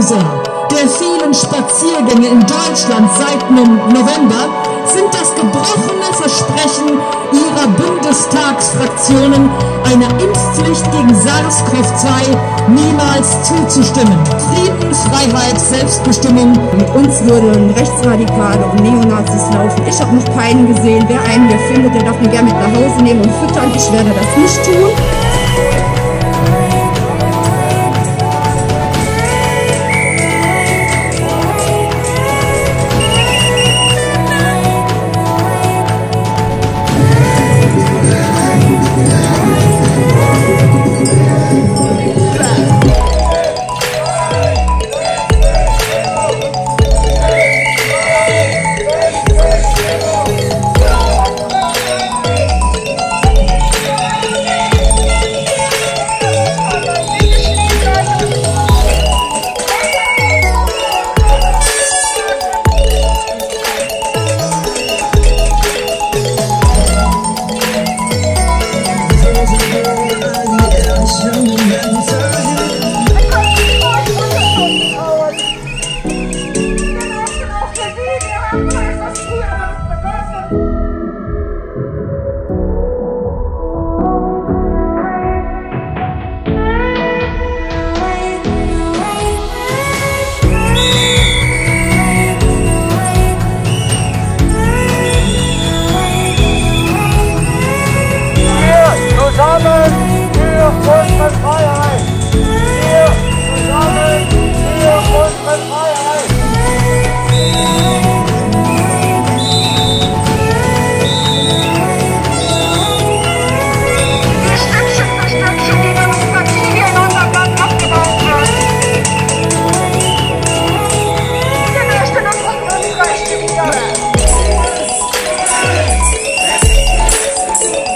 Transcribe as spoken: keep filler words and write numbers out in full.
Auslöser der vielen Spaziergänge in Deutschland seit November sind das gebrochene Versprechen ihrer Bundestagsfraktionen, einer Impfpflicht gegen SARS-CoV zwei niemals zuzustimmen. Frieden, Freiheit, Selbstbestimmung. Mit uns würden Rechtsradikale und Neonazis laufen. Ich habe noch keinen gesehen. Wer einen der findet, der darf ihn gerne mit nach Hause nehmen und füttern. Ich werde das nicht tun. Let's go.